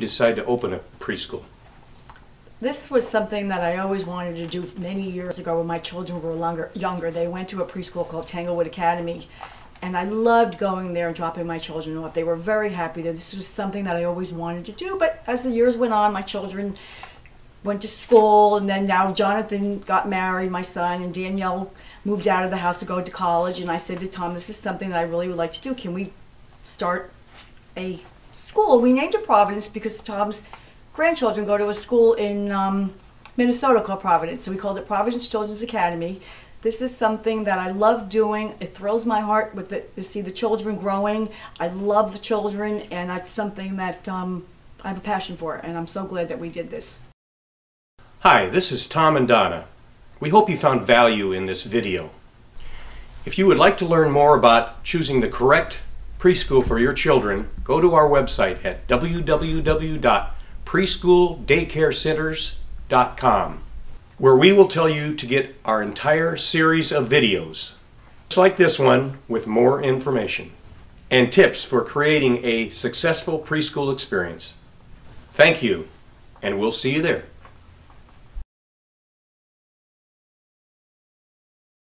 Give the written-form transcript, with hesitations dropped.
decide to open a preschool? This was something that I always wanted to do many years ago when my children were younger. They went to a preschool called Tanglewood Academy, and I loved going there and dropping my children off. They were very happy that this was something that I always wanted to do, but as the years went on, my children went to school, and then now Jonathan got married, my son, and Danielle moved out of the house to go to college, and I said to Tom, this is something that I really would like to do. Can we start a school? We named it Providence because Tom's grandchildren go to a school in Minnesota called Providence, so we called it Providence Children's Academy. This is something that I love doing. It thrills my heart with it, to see the children growing. I love the children, and that's something that I have a passion for, and I'm so glad that we did this. Hi, this is Tom and Donna. We hope you found value in this video. If you would like to learn more about choosing the correct preschool for your children, go to our website at www.preschooldaycarecenters.com, where we will tell you to get our entire series of videos, just like this one, with more information and tips for creating a successful preschool experience. Thank you, and we'll see you there.